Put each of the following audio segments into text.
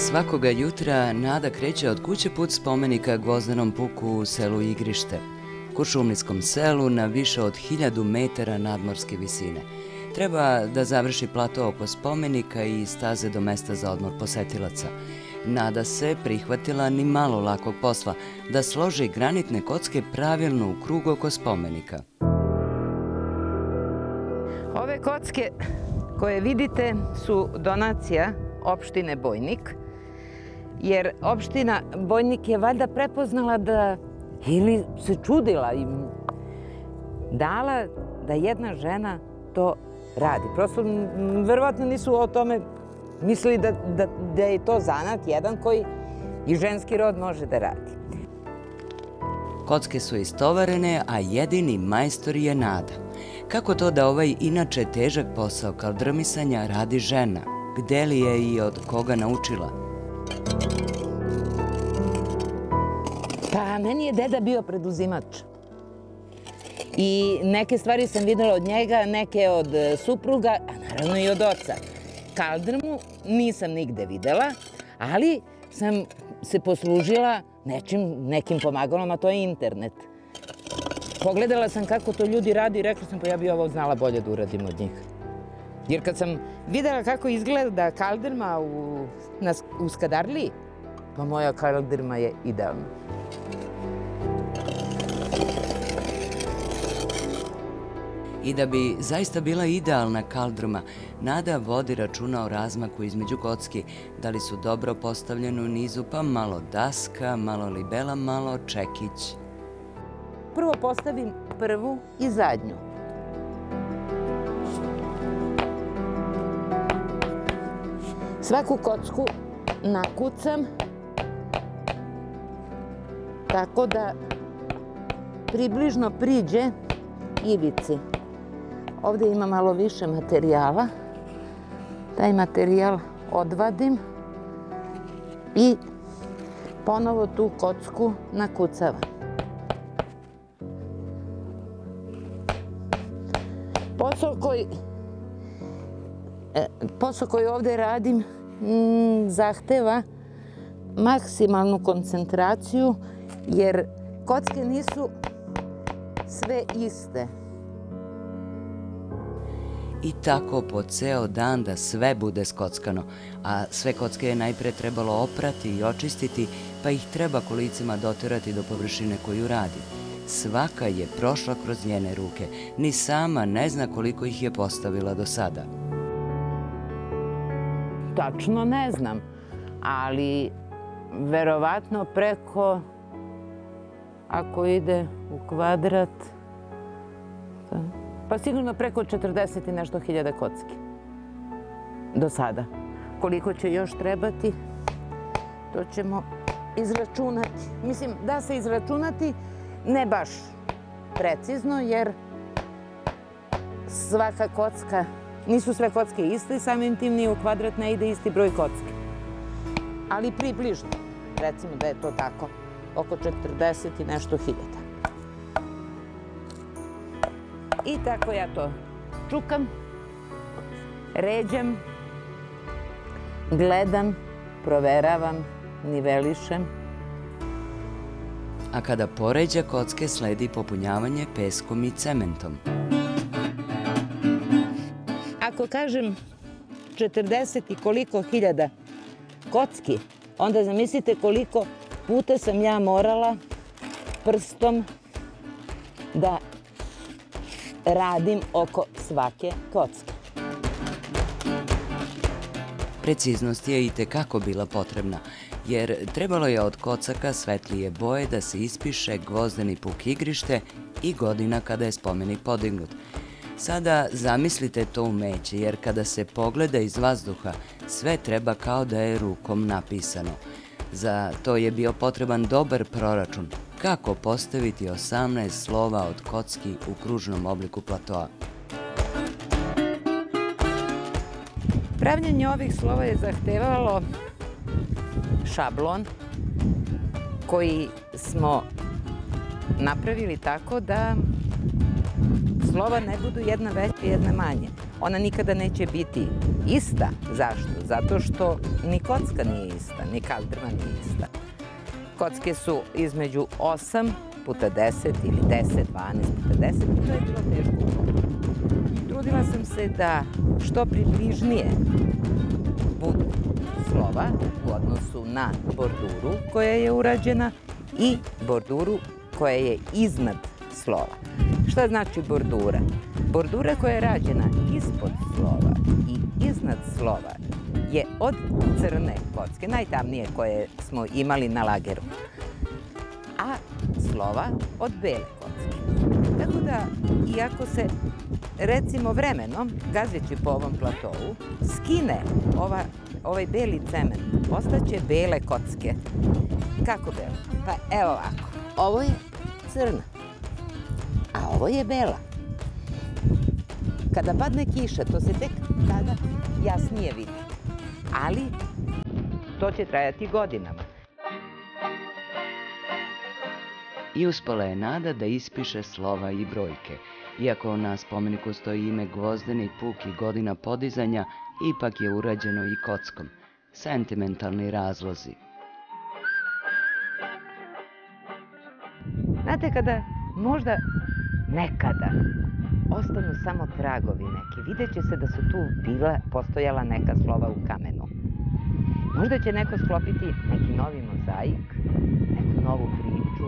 Svakoga jutra Nada kreće od kuće put spomenika Gvozdenom puku u selu Igrište, Kuršumlijskom selu na više od 1000 metara nadmorske visine. Treba da završi plato oko spomenika i staze do mesta za odmor posetilaca. Nada se prihvatila ni malo lakog posla, da složi granitne kocke pravilno u krug oko spomenika. Ove kocke koje vidite su donacija opštine Bojnik, jer opština Bojnik je valjda prepoznala da, ili se čudila i dala da jedna žena to radi. Prosto, verovatno nisu o tome mislili da je to zanat jedan koji i ženski rod može da radi. Kocke su istovarene, a jedini majstor je Nada. Kako to da ovaj inače težak posao kao drmisanja radi žena? Gde li je i od koga naučila? Pa, meni je deda bio preduzimač. I neke stvari sam videla od njega, neke od supruga, a naravno i od oca. Kaldrmu nisam nigde videla, ali sam se poslužila nekim pomagalom, a to je internet. Pogledala sam kako to ljudi radi i rekla sam, pa ja bi ovo znala bolje da uradim od njih. Jer kad sam videla kako izgleda kaldrma u Skadarli, pa moja kaldrma je idealna. I da bi zaista bila idealna kaldrma, Nada vodi računa o razmaku između kocki, da li su dobro postavljene u nizu, pa malo daska, malo libela, malo čekić. Prvo postavim prvu i zadnju. Svaku kocku nakucam tako da približno priđe ivici. Ovdje ima malo više materijala. Taj materijal odvadim i ponovo tu kocku nakucavam. Posao koji ovdje radim zahteva maksimalnu koncentraciju, jer kocke nisu sve iste. I tako po ceo dan da sve bude skockano, a sve kocke je najpre trebalo oprati i očistiti, pa ih treba kolicima doterati do površine koju radi. Svaka je prošla kroz njene ruke, ni sama ne zna koliko ih je postavila do sada. Tačno ne znam, ali verovatno preko, ako ide u kvadrat, pa sigurno preko 40 i nešto hiljada kocki do sada. Koliko će još trebati, to ćemo izračunati. Mislim, da se izračunati ne baš precizno, jer svaka kocka, nisu sve kocke iste, samim tim ni u kvadrat ne ide isti broj kocki. Ali približno, recimo da je to tako, oko 40 i nešto hiljada. I tako ja to čukam, ređam, gledam, proveravam, nivelišem. A kada poređa kocke, sledi popunjavanje peskom i cementom. Ako kažem 40 i koliko hiljada kocki, onda zamislite koliko puta sam ja morala prstom da radim oko svake kocke. Preciznost je i tekako bila potrebna, jer trebalo je od kocaka svetlije boje da se ispiše Gvozdeni puk Igrište i godina kada je spomenik podignut. Sada zamislite to umeće, jer kada se pogleda iz vazduha, sve treba kao da je rukom napisano. Za to je bio potreban dobar proračun. Kako postaviti 18 slova od kocki u kružnom obliku platoa? Pravljenje ovih slova je zahtevalo šablon koji smo napravili tako da slova ne budu jedna veća i jedna manja. ona nikada neće biti ista. Zašto? Zato što ni kocka nije ista, ni kaldrma nije ista. Kocke su između 8 puta 10 ili 10, 12 puta 10. To je bilo teško. Trudila sam se da što približnije budu slova u odnosu na borduru koja je urađena i borduru koja je iznad slova. Šta znači bordura? Bordura koja je rađena ispod slova i iznad slova je od crne kocke, najtamnije koje smo imali na lageru, a slova od bele kocke. Tako da, iako se, recimo vremenom, gazeći po ovom platovu, skine ovaj beli cement, ostaće bele kocke. Kako belo? Pa evo ovako, ovo je crna, a ovo je bela. Kada padne kiša, to se tek tada jasnije vidi. Ali to će trajati godinama. I uspala je nada da ispiše slova i brojke. Iako na spomeniku stoji ime Gvozdeni puk i godina podizanja, ipak je urađeno i kockom. Sentimentalni razlozi. Znate, kada možda nekada ostanu samo tragovi neki, vidjet će se da su tu postojala neka slova u kamenu. Možda će neko sklopiti neki novi mozaik, neku novu priču,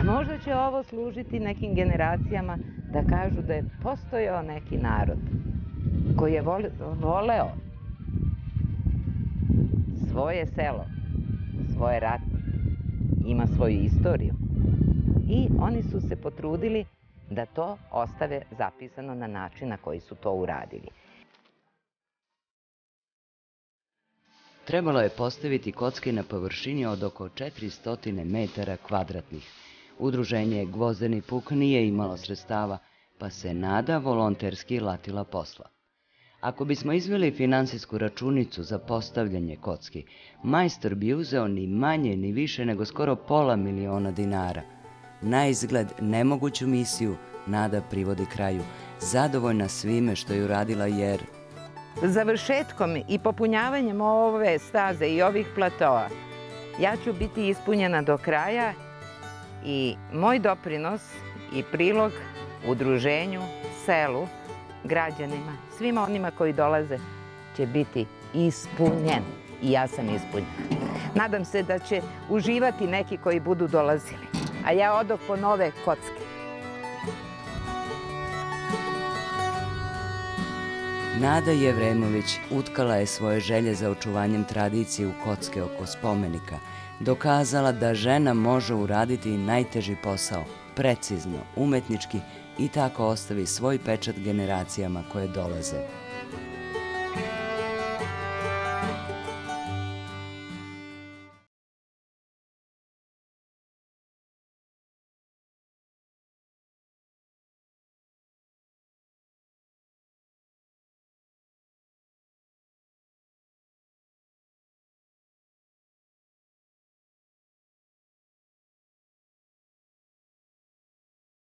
a možda će ovo služiti nekim generacijama da kažu da je postojao neki narod koji je voleo svoje selo, svoje ratnike, ima svoju istoriju. I oni su se potrudili da to ostave zapisano na način na koji su to uradili. Trebalo je postaviti kocke na površini od oko 400 metara kvadratnih. Udruženje Gvozdeni puk nije imalo sredstava, pa se Nada volonterski latila posla. Ako bismo izveli finansijsku računicu za postavljanje kocki, majstor bi uzeo ni manje ni više nego skoro £500.000. Na izgled nemoguću misiju Nada privodi kraju, zadovoljna svime što je uradila jer... Završetkom i popunjavanjem ove staze i ovih platoa ja ću biti ispunjena do kraja i moj doprinos i prilog udruženju, selu, građanima, svima onima koji dolaze će biti ispunjen. I ja sam ispunjena. Nadam se da će uživati neki koji budu dolazili. A ja odoh po nove kocke. Nada Jevremović utkala je svoje želje za očuvanjem tradicije u kocke oko spomenika. Dokazala da žena može uraditi i najteži posao, precizno, umetnički, i tako ostavi svoj pečat generacijama koje dolaze.